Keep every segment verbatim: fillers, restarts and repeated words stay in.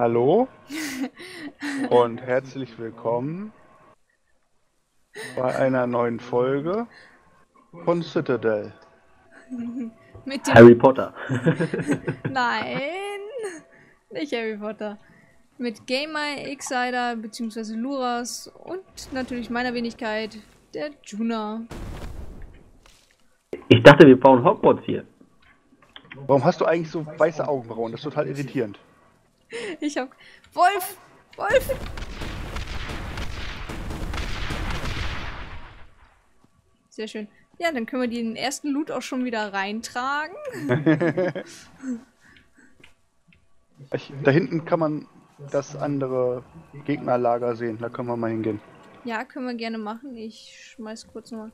Hallo und herzlich willkommen bei einer neuen Folge von Citadel. Mit dem Harry Potter. Nein, nicht Harry Potter. Mit Gamer Excider bzw. Luras und natürlich meiner Wenigkeit, der Juna. Ich dachte, wir bauen Hogwarts hier. Warum hast du eigentlich so weiße Augenbrauen? Das ist total irritierend. Ich hab... Wolf! Wolf! Sehr schön. Ja, dann können wir den ersten Loot auch schon wieder reintragen. ich, da hinten kann man das andere Gegnerlager sehen. Da können wir mal hingehen. Ja, können wir gerne machen. Ich schmeiß kurz nochmal.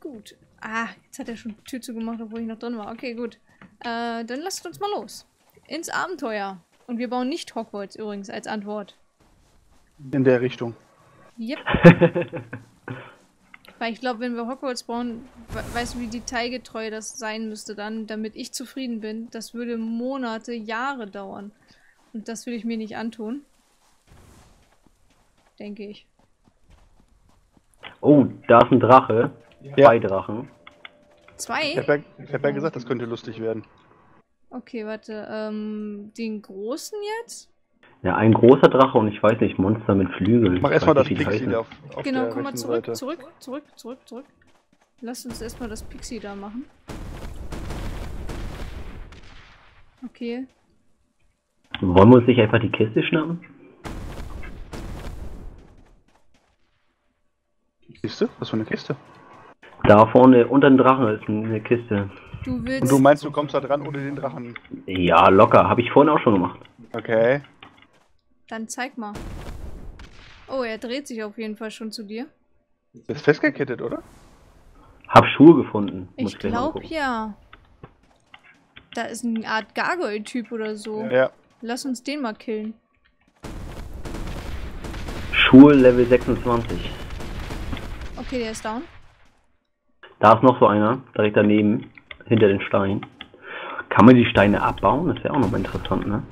Gut. Ah, jetzt hat er schon die Tür zugemacht, obwohl ich noch drin war. Okay, gut. Äh, dann lasst uns mal los. Ins Abenteuer. Und wir bauen nicht Hogwarts übrigens als Antwort. In der Richtung. Yep. Weil ich glaube, wenn wir Hogwarts bauen, weißt du, wie detailgetreu das sein müsste dann, damit ich zufrieden bin. Das würde Monate, Jahre dauern. Und das will ich mir nicht antun. Denke ich. Oh, da ist ein Drache. Ja. Zwei Drachen. Zwei? Ich habe ja, hab ja gesagt, das könnte lustig werden. Okay, warte, ähm, den großen jetzt? Ja, ein großer Drache und ich weiß nicht, Monster mit Flügeln. Mach erstmal das Pixie da auf, auf genau, der komm mal zurück, Seite. zurück, zurück, zurück, zurück. Lass uns erstmal das Pixie da machen. Okay. Wollen wir uns nicht einfach die Kiste schnappen? Kiste? Was für eine Kiste? Da vorne, unter dem Drachen ist eine Kiste. Du willst... Und du meinst, du kommst da dran ohne den Drachen? Ja, locker. Habe ich vorhin auch schon gemacht. Okay. Dann zeig mal. Oh, er dreht sich auf jeden Fall schon zu dir. Du bist festgekettet, oder? Hab Schuhe gefunden. Muss ich glaube ja. Da ist eine Art Gargoyle-Typ oder so. Ja. Lass uns den mal killen. Schuhe Level sechsundzwanzig. Okay, der ist down. Da ist noch so einer, direkt daneben. Hinter den Steinen. Kann man die Steine abbauen? Das wäre auch nochmal interessant, ne?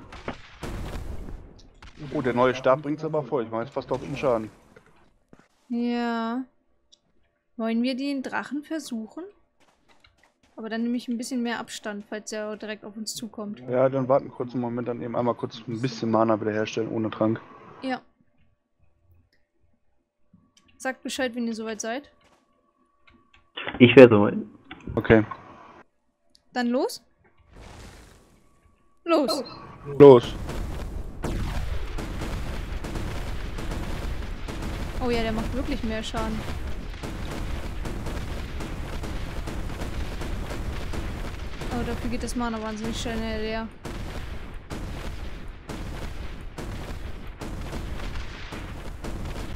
Oh, der neue Stab bringt's aber voll. Ich mache jetzt fast auf den Schaden. Ja. Wollen wir den Drachen versuchen? Aber dann nehme ich ein bisschen mehr Abstand, falls er direkt auf uns zukommt. Ja, dann warten kurz einen Moment, dann eben einmal kurz ein bisschen Mana wiederherstellen, ohne Trank. Ja. Sagt Bescheid, wenn ihr soweit seid. Ich wäre soweit. Okay. Dann los? Los! Los! Oh ja, der macht wirklich mehr Schaden. Oh, dafür geht das Mana wahnsinnig schnell leer.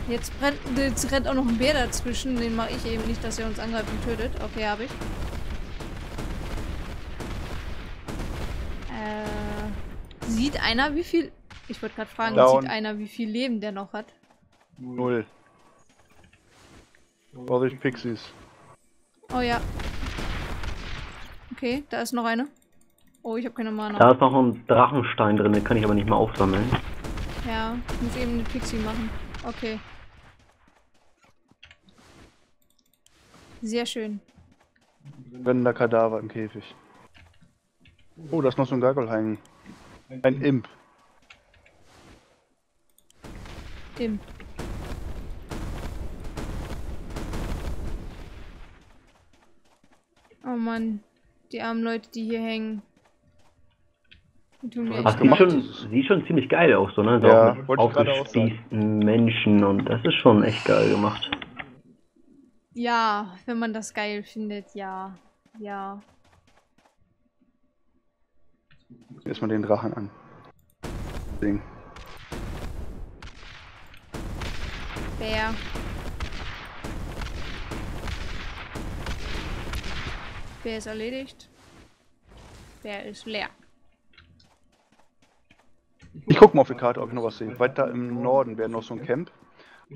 Jetzt brennt, jetzt rennt auch noch ein Bär dazwischen. Den mache ich eben nicht, dass er uns angreift und tötet. Okay, habe ich. Sieht einer, wie viel... Ich wollte gerade fragen, down. Sieht einer, wie viel Leben der noch hat? Null. Brauche ich Pixies. Oh ja. Okay, da ist noch eine. Oh, ich habe keine Mana. Da ist noch ein Drachenstein drin, den kann ich aber nicht mehr aufsammeln. Ja, ich muss eben eine Pixie machen. Okay. Sehr schön. Wenn der Kadaver im Käfig. Oh, da ist noch so ein Gargoyle-Hang. Ein Imp. Imp. Oh Mann, die armen Leute, die hier hängen. Die tun mir Ach, sieht schon, sieht schon ziemlich geil aus, so, ne? So ja, aufgespießten Menschen und das ist schon echt geil gemacht. Ja, wenn man das geil findet, ja. Ja. Erstmal den Drachen an. Ding. Bär. Bär ist erledigt. Bär ist leer. Ich guck mal auf die Karte, ob ich noch was sehe. Weiter im Norden wäre noch so ein Camp.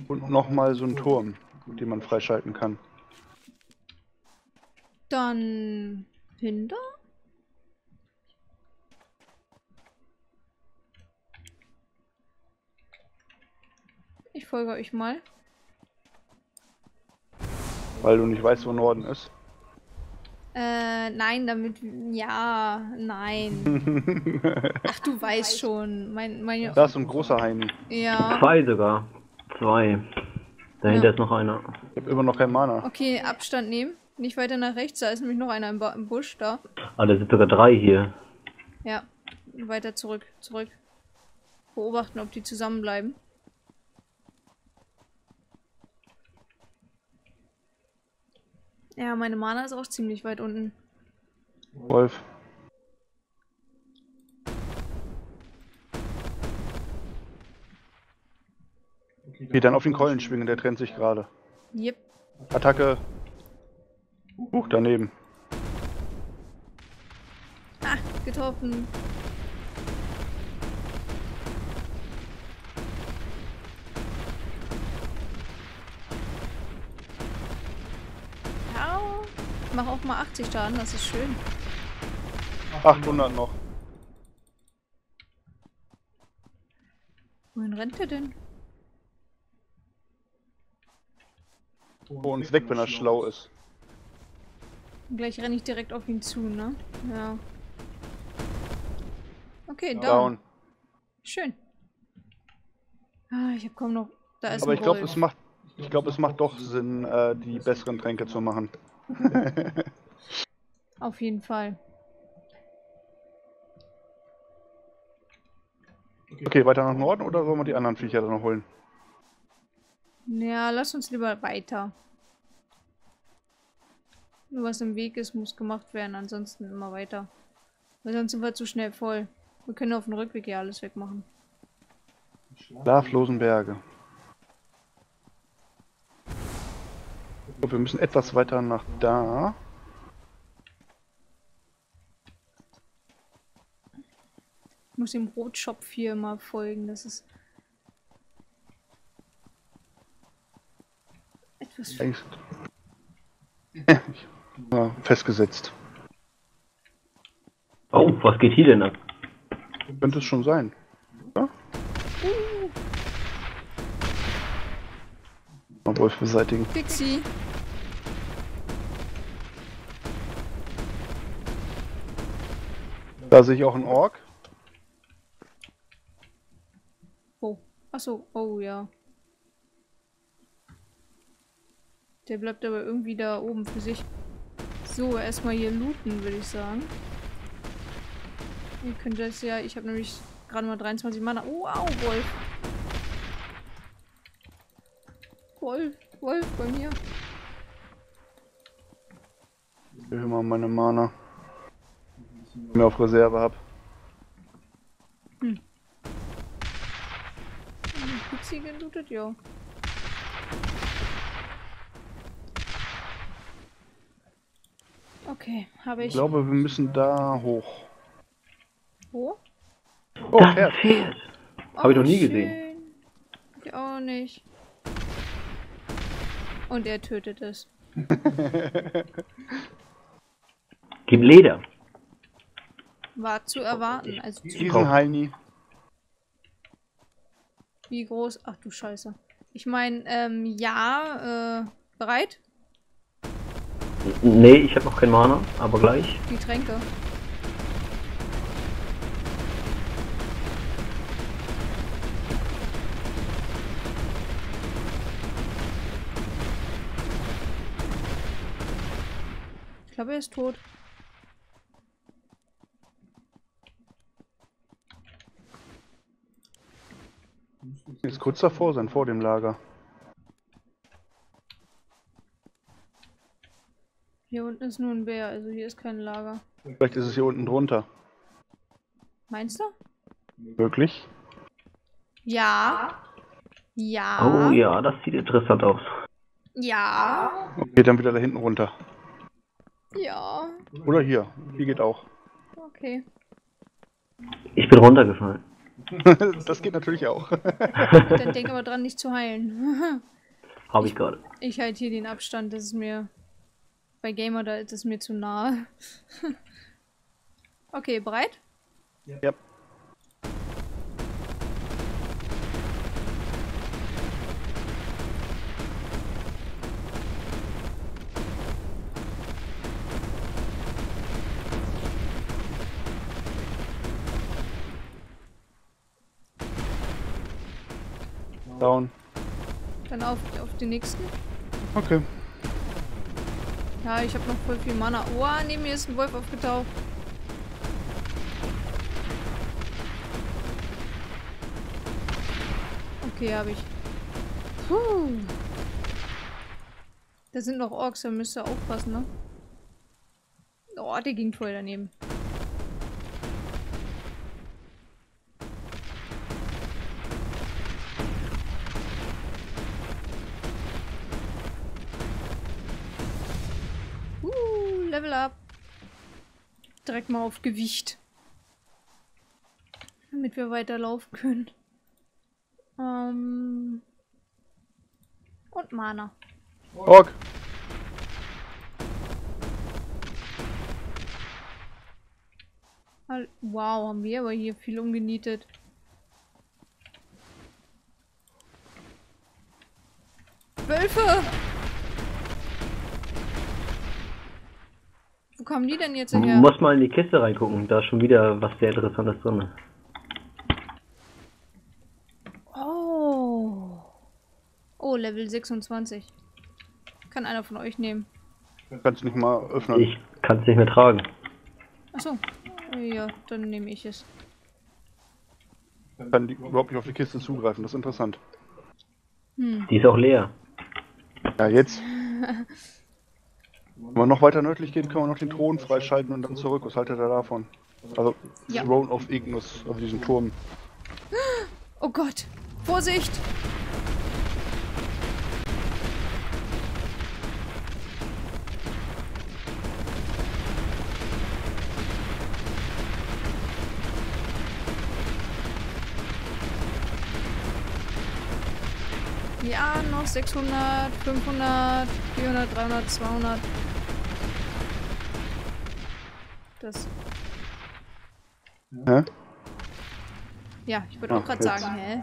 Und nochmal so ein Turm, den man freischalten kann. Dann... hinter? ich folge euch mal. Weil du nicht weißt, wo Norden ist? Äh, nein, damit... Ja, nein. Ach, du weißt schon. Mein, meine... Da ist ein großer Heini. Ja. Zwei sogar. Zwei. Dahinter ja. ist noch einer. Ich hab immer noch kein Mana. Okay, Abstand nehmen. Nicht weiter nach rechts, da ist nämlich noch einer im, ba im Busch da. Ah, da sind sogar drei hier. Ja, weiter zurück, zurück. Beobachten, ob die zusammenbleiben. Ja, meine Mana ist auch ziemlich weit unten. Wolf. Okay, dann auf den Keulen schwingen, der trennt sich gerade. Yep. Attacke. Huch, daneben. Ah, getroffen. Au. Mach auch mal achtzig Schaden, das ist schön. achthundert noch. Wohin rennt der denn? Vor uns weg, wenn er schlau ist. Gleich renne ich direkt auf ihn zu, ne? Ja. Okay, down. down. Schön. Ah, ich hab kaum noch... Da ist Aber ich glaube, es macht... Ich glaube, es macht doch Sinn, äh, die besseren Tränke zu machen. Auf jeden Fall. Okay, weiter nach Norden oder sollen wir die anderen Viecher dann noch holen? Ja, lass uns lieber weiter. Nur was im Weg ist, muss gemacht werden, ansonsten immer weiter. Weil sonst sind wir zu schnell voll. Wir können auf dem Rückweg ja alles wegmachen. Schlaflosen Berge. Ich glaube, wir müssen etwas weiter nach da. Ich muss dem Rotschopf hier immer folgen, das ist... etwas... Ja, festgesetzt. Oh, was geht hier denn ab? Könnte es schon sein. Ja? Uh. Mal Wolf beseitigen. Dixie. Da sehe ich auch einen Ork. Oh, achso, oh ja. Der bleibt aber irgendwie da oben für sich. So, erstmal hier looten, würde ich sagen. Ihr könnt das ja... Ich habe nämlich gerade mal dreiundzwanzig Mana. Oh, au, Wolf. Wolf, Wolf bei mir. Ich will mal meine Mana. Wenn ich mir auf Reserve habe. Hm. Ist sie gelootet? Ja. Okay, habe ich... Ich glaube, wir müssen da hoch. Wo? Oh, Pferd. Pferd. Oh, habe ich noch nie schön. gesehen. Ich auch nicht. Und er tötet es. Gib Leder. War zu erwarten. Also Riesenheini. Wie groß? Ach du Scheiße. Ich meine, ähm, ja, äh, bereit? Nee, ich habe noch kein Mana, aber gleich. Die Tränke. Ich glaube, er ist tot. Er ist kurz davor sein, vor dem Lager. Hier unten ist nur ein Bär, also hier ist kein Lager. Vielleicht ist es hier unten drunter. Meinst du? Wirklich? Ja. Ja. Oh ja, das sieht interessant aus. Ja. Und geht dann wieder da hinten runter. Ja. Oder hier. Hier geht auch. Okay. Ich bin runtergefallen. Das geht natürlich auch. Dann denk aber dran, nicht zu heilen. Habe ich gerade. Ich, ich halte hier den Abstand, das ist mir... Bei Gamer, da ist es mir zu nahe. Okay, bereit? Ja. Yep. down. Dann auf, auf den nächsten. Okay. Ja, ich habe noch voll viel Mana. Oh, neben mir ist ein Wolf aufgetaucht. Okay, habe ich. Puh. Da sind noch Orks, da müsst ihr aufpassen, ne? Oh, der ging voll daneben. Uh, Level up. Direkt mal auf Gewicht. Damit wir weiterlaufen können. Ähm. Und Mana. Ork. Wow, haben wir aber hier viel umgenietet. Wölfe! Wo kommen die denn jetzt her? Du musst mal in die Kiste reingucken, da ist schon wieder was sehr Interessantes drin. Oh. Oh, Level sechsundzwanzig. Kann einer von euch nehmen. Kannst du nicht mal öffnen? Ich kann es nicht mehr tragen. Achso. Ja, dann nehme ich es. Dann die überhaupt nicht auf die Kiste zugreifen, das ist interessant. Hm. Die ist auch leer. Ja, jetzt. Wenn wir noch weiter nördlich gehen, können wir noch den Thron freischalten und dann zurück. Was haltet ihr davon? Also, ja. Throne of Ignis, auf diesen Turm. Oh Gott, Vorsicht! Ja, noch sechshundert, fünfhundert, vierhundert, dreihundert, zweihundert. Das. Hä? Ja, ich würde auch gerade sagen, hä?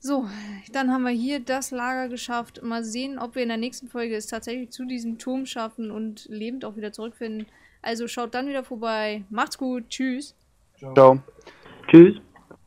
So, dann haben wir hier das Lager geschafft. Mal sehen, ob wir in der nächsten Folge es tatsächlich zu diesem Turm schaffen und lebend auch wieder zurückfinden. Also schaut dann wieder vorbei. Macht's gut. Tschüss. Ciao. Ciao. Tschüss.